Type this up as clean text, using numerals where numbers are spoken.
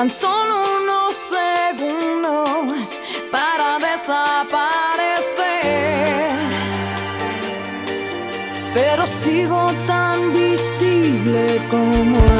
tan solo unos segundos para desaparecer, pero sigo tan visible como antes.